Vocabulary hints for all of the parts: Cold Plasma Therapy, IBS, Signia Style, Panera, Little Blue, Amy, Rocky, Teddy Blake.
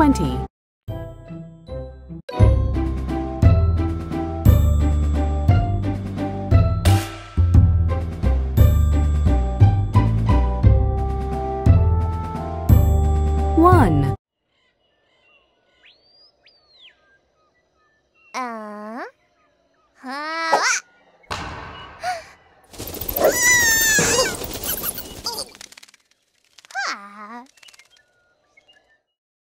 20. 1.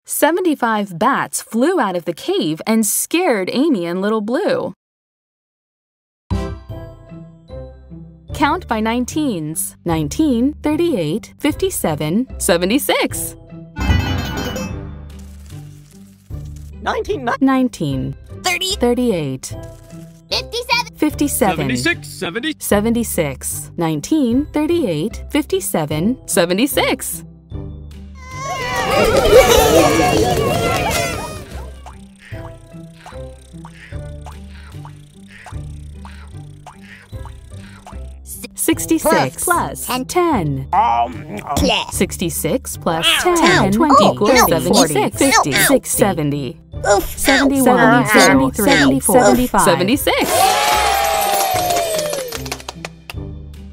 75 bats flew out of the cave and scared Amy and Little Blue. Count by 19s. 19, 38, 57, 76. 19. 30. 38. 57. 76. 19, 38, 57, 76. 66 plus 10. 66 plus 10. 20 equals 76. 56, 70. 71, 73, 74, 75. 76.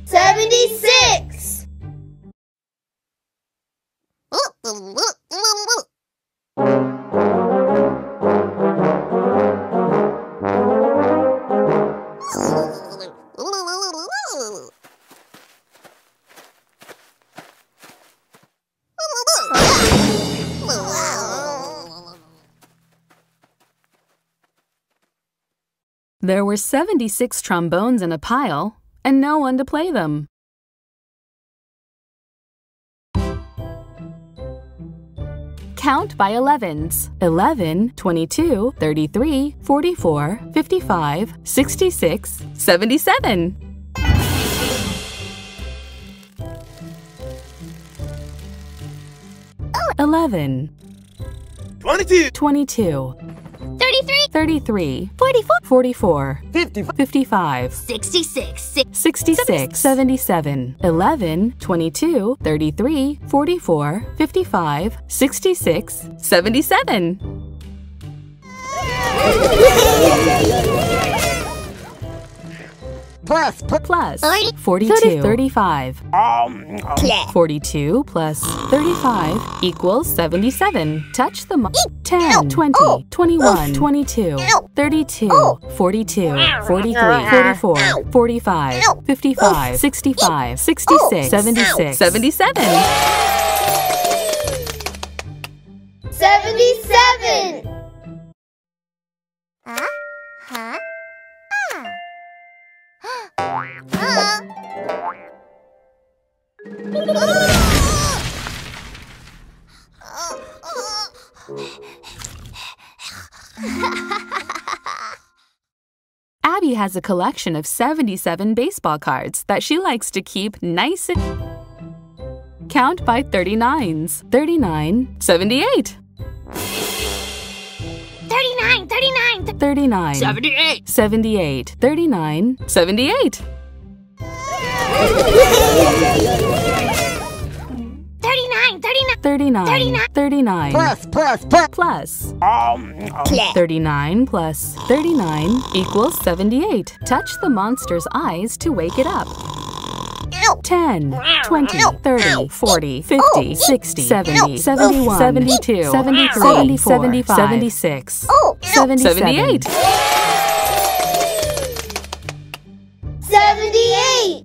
76. There were 76 trombones in a pile, and no one to play them. Count by 11s. 11, 22, 33, 44, 55, 66, 77. 11. 22. 33. 44. 55. 66. 77. 11. 22. 33. 44. 55. 66. 77. 42. 35. 42 plus 35 equals 77. Touch the 10, 20, 21, 22, 32, 42, 43, 44, 45, 55, 65, 66, 76, 77. 77. Abby has a collection of 77 baseball cards that she likes to keep nice and count by 39s. 39, 78. 39. 78. 39. 78. 39. Plus. 39 plus 39 equals 78. Touch the monster's eyes to wake it up. 10, 20, 30, 40, 50, 60, 70, 71, 72, 73, 74, 76, 78. 78.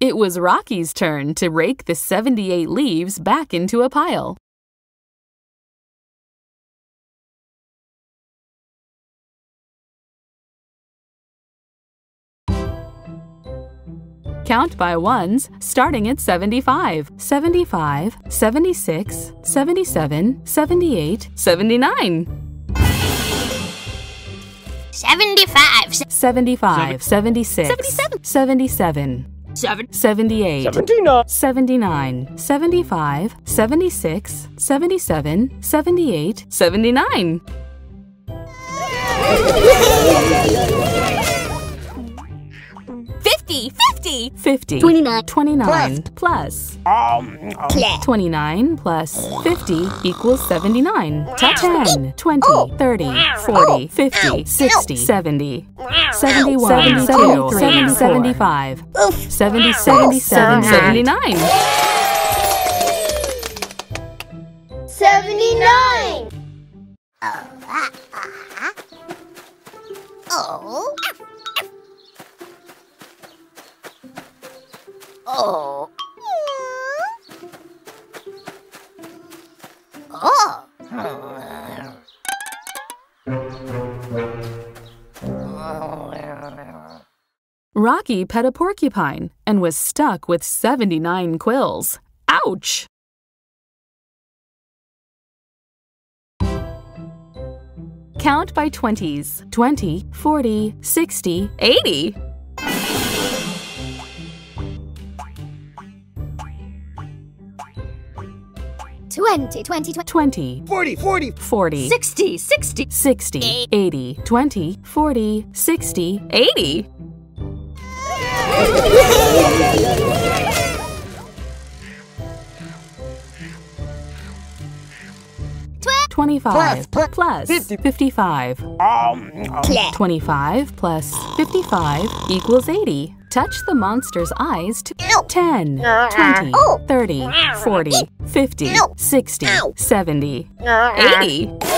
It was Rocky's turn to rake the 78 leaves back into a pile. Count by 1s, starting at 75. 75, 76, 77, 78, 79. 75, 76, 77, 78, 79, 75, 76, 77, 78, 79. Fifty. 29 plus 29 plus 50 equals 79. 10, 20, 30, 40, 50, 60, 70, 71, 72, 75, 77, 79. 79. Oh. Oh. Oh. Rocky pet a porcupine and was stuck with 79 quills. Ouch! Count by 20s. 20, 40, 60, 80. 20, 40, 60, 80, 20, 40, 60, 80. 25 plus 55. 25 plus 55 equals 80. Touch the monster's eyes to 10, 20, 30, 40, 50, 60, 70, 80. 80!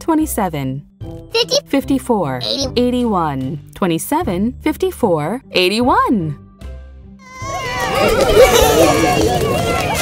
Twenty-seven, 54, 81, 27, 54, 81.